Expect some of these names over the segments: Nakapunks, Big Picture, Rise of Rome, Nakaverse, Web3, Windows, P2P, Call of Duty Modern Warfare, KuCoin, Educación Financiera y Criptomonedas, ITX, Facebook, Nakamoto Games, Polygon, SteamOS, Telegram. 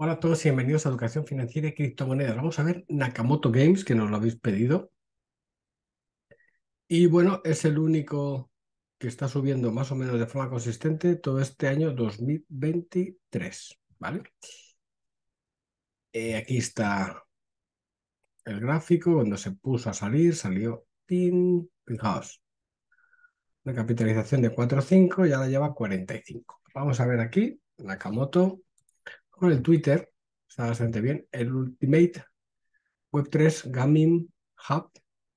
Hola a todos y bienvenidos a Educación Financiera y Criptomonedas. Vamos a ver Nakamoto Games, que nos lo habéis pedido. Y bueno, es el único que está subiendo más o menos de forma consistente todo este año 2023, ¿vale? Aquí está el gráfico. Cuando se puso a salir, salió pin. Fijaos, una capitalización de 4.5 y ahora lleva 45. Vamos a ver aquí, Nakamoto, con el Twitter, está bastante bien, el Ultimate Web3 Gaming Hub,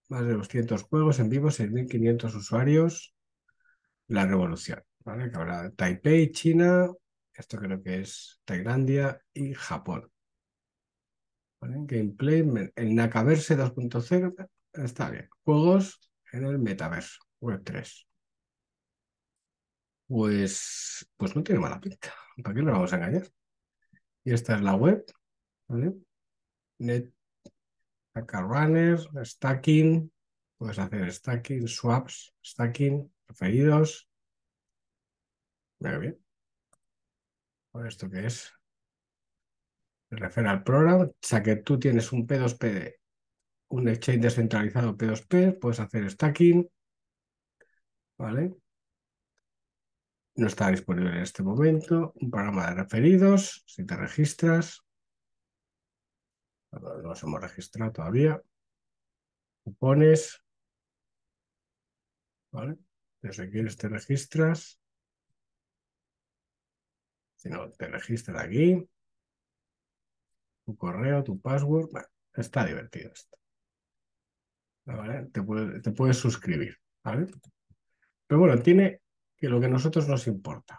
más de 200 juegos en vivo, 6.500 usuarios, la revolución, ¿vale? Que habrá Taipei, China, esto creo que es Tailandia y Japón. ¿Vale? Gameplay, el Nakaverse 2.0, está bien. Juegos en el metaverso, Web3. Pues no tiene mala pinta, ¿para qué nos vamos a engañar? Y esta es la web, ¿vale? Net, Runner, Stacking, puedes hacer Stacking, Swaps, Stacking, referidos. Muy bien. ¿Esto qué es? Se refiere al programa. O sea que tú tienes un P2P, un exchange descentralizado P2P, puedes hacer Stacking, ¿vale? No está disponible en este momento. Un programa de referidos, si te registras. No nos hemos registrado todavía. Cupones. ¿Vale? Desde si quieres te registras. Si no, te registras aquí. Tu correo, tu password. Bueno, está divertido esto. ¿Vale? Te puedes suscribir. ¿Vale? Pero bueno, tiene... que lo que a nosotros nos importa.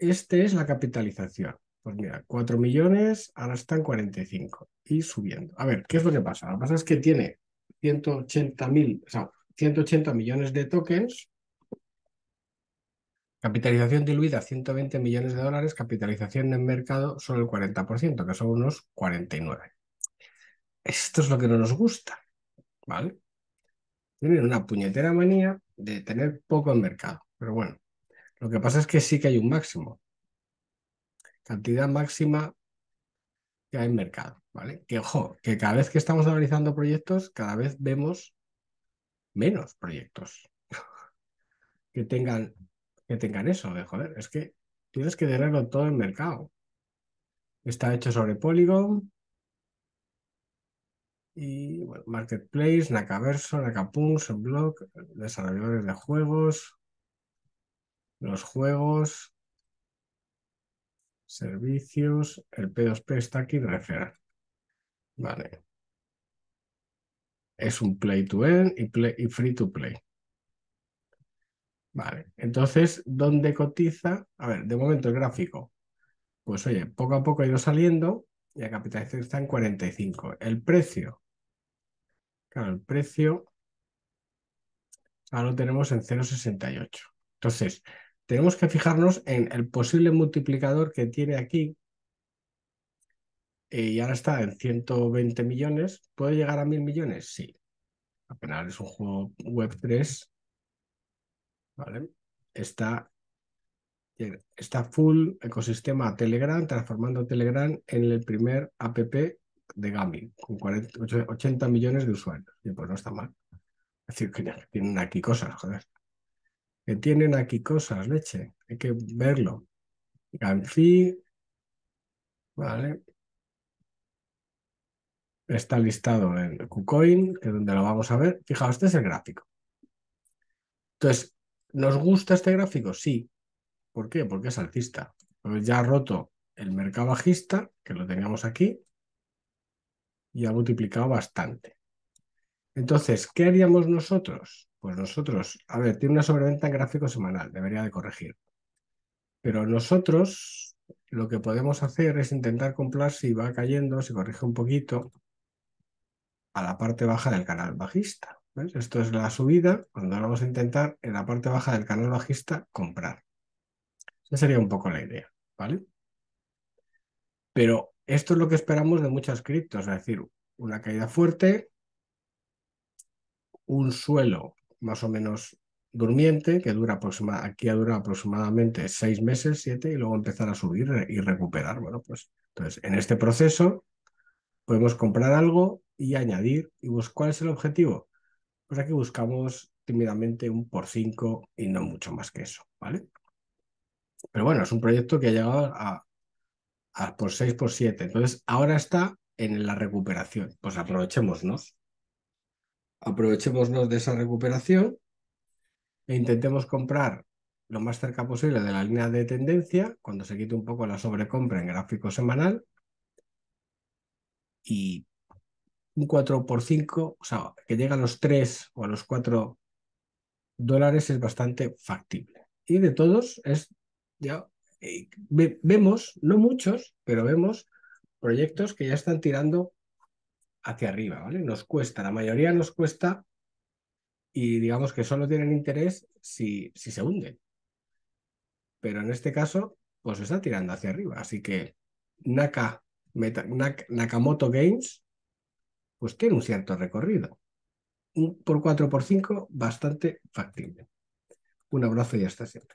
Esta es la capitalización. Pues mira, 4 millones, ahora están 45 y subiendo. A ver, ¿qué es lo que pasa? Lo que pasa es que tiene 180 millones de tokens, capitalización diluida 120 millones de dólares, capitalización en mercado solo el 40%, que son unos 49. Esto es lo que no nos gusta, ¿vale? Tienen una puñetera manía de tener poco en mercado. Pero bueno, lo que pasa es que sí que hay un máximo. Cantidad máxima que hay en mercado, ¿vale? Que ojo, que cada vez que estamos analizando proyectos, cada vez vemos menos proyectos que tengan eso de joder. Es que tienes que tenerlo todo en mercado. Está hecho sobre Polygon. Y bueno, Marketplace, Nakaverse, Nakapunks, el blog, desarrolladores de juegos, los juegos, servicios, el P2P está aquí, referral. Vale. Es un play to earn y free to play. Vale. Entonces, ¿dónde cotiza? A ver, de momento el gráfico. Pues oye, poco a poco ha ido saliendo y la capitalización está en 45. El precio. Claro, el precio ahora lo tenemos en 0,68. Entonces, tenemos que fijarnos en el posible multiplicador que tiene aquí. Y ahora está en 120 millones. ¿Puede llegar a 1000 millones? Sí. Apenas es un juego web 3. ¿Vale? Está full ecosistema Telegram, transformando Telegram en el primer app de gaming, con 80 millones de usuarios. Y pues no está mal. Es decir, que tienen aquí cosas, joder. Que tienen aquí cosas, leche. Hay que verlo. Ganfi, ¿vale? Está listado en KuCoin, que es donde lo vamos a ver. Fijaos, este es el gráfico. Entonces, ¿nos gusta este gráfico? Sí. ¿Por qué? Porque es alcista. Pues ya ha roto el mercado bajista, que lo teníamos aquí, y ha multiplicado bastante. Entonces, ¿qué haríamos nosotros? Pues nosotros, a ver, tiene una sobreventa en gráfico semanal, debería de corregir. Pero nosotros lo que podemos hacer es intentar comprar si va cayendo, si corrige un poquito, a la parte baja del canal bajista. ¿Ves? Esto es la subida, cuando vamos a intentar en la parte baja del canal bajista comprar. Esa sería un poco la idea, ¿vale? Pero esto es lo que esperamos de muchas criptos, es decir, una caída fuerte, un suelo más o menos durmiente, que dura aquí ha durado aproximadamente 6 meses, 7, y luego empezar a subir y recuperar. Bueno, pues entonces en este proceso podemos comprar algo y añadir. ¿Y cuál es el objetivo? Pues aquí buscamos tímidamente un por 5 y no mucho más que eso, ¿vale? Pero bueno, es un proyecto que ha llegado a por 6, por 7. Entonces ahora está en la recuperación. Pues aprovechémonos. Aprovechémonos de esa recuperación e intentemos comprar lo más cerca posible de la línea de tendencia, cuando se quite un poco la sobrecompra en gráfico semanal, y un 4 por 5, o sea, que llega a los 3 o a los $4 es bastante factible. Y de todos es ya vemos, no muchos, pero vemos proyectos que ya están tirando hacia arriba, ¿vale? Nos cuesta, la mayoría nos cuesta, y digamos que solo tienen interés si se hunden. Pero en este caso, pues está tirando hacia arriba. Así que Nakamoto Games pues tiene un cierto recorrido. Un por 4 por 5 bastante factible. Un abrazo y hasta siempre.